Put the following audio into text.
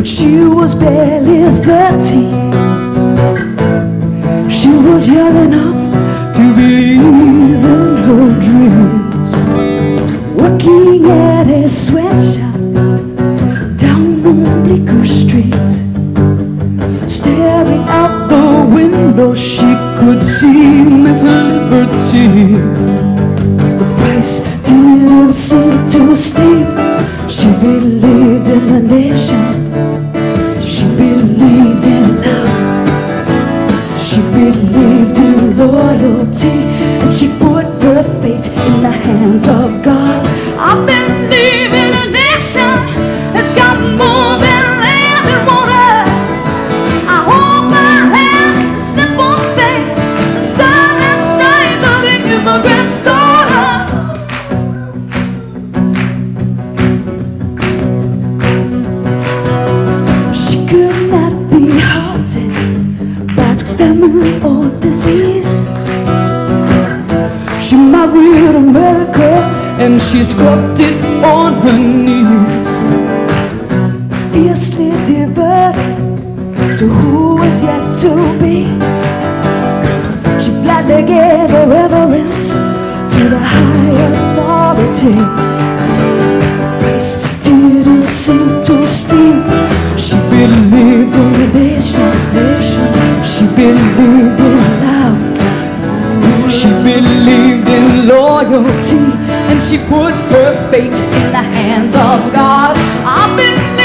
But she was barely 13. She was young enough to believe in her dreams. Working at a sweatshop down on Bleecker Street, staring out the window, she could see Miss Liberty. The price didn't seem too steep. She believed in the nation. She believed in love. She believed in loyalty, and she put her fate in the hands of God. I believe in a nation that's got more than land and water. I hope I have a simple faith, the silent strength of the immigrant's daughter. She could not be halted by famine or disease. She married America and she sculpted it on her knees. Fiercely devoted to who was yet to be, she gladly gave her reverence to the high authority. Grace didn't seem too steep. She believed in the nation. She believed in love. She believed in loyalty, and she put her fate in the hands of God.